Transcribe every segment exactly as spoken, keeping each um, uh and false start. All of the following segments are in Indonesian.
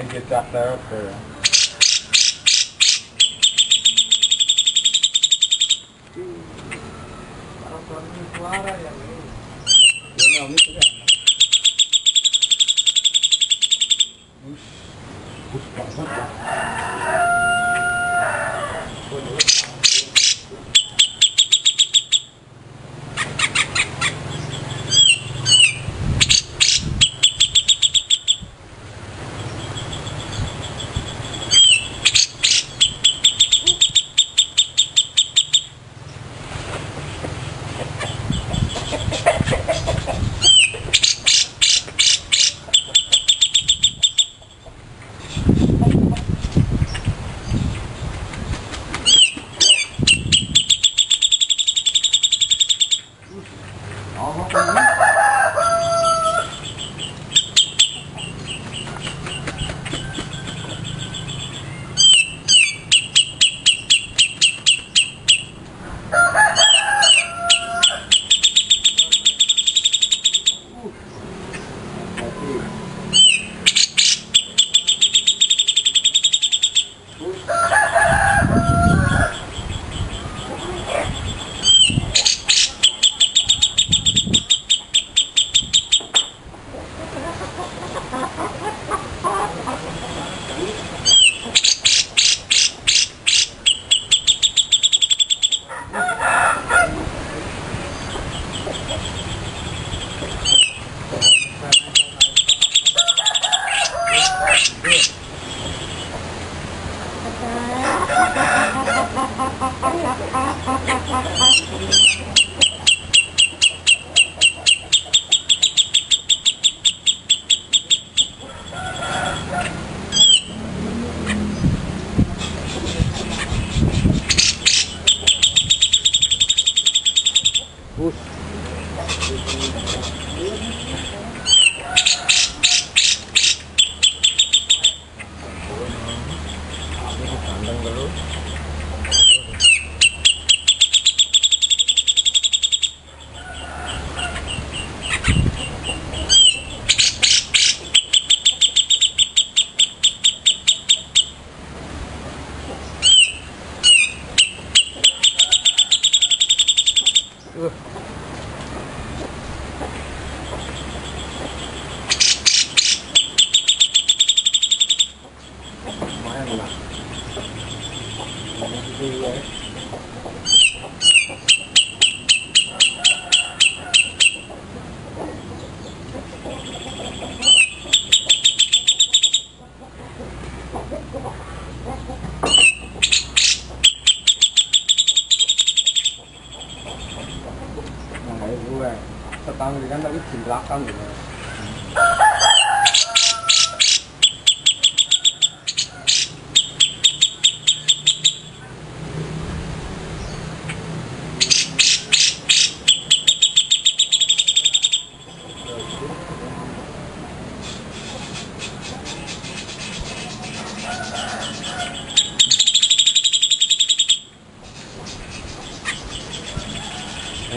then get that there up there.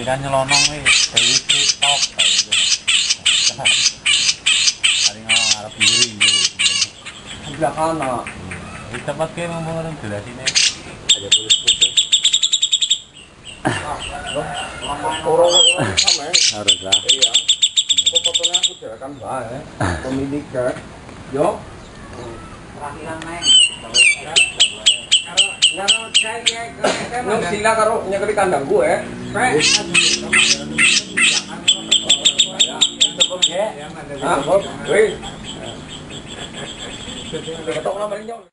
Kan nyelonong nih, dari TikTok hari ngomong harap diri di belakang di tempat kayak ngomong-ngomong di sini ada tulis putih korong sama ya harus lah iya kok fotonya aku jelakan bahas ya pemiliknya yuk terakhiran main kalau nggak sila karo nyekri kandang gue ya.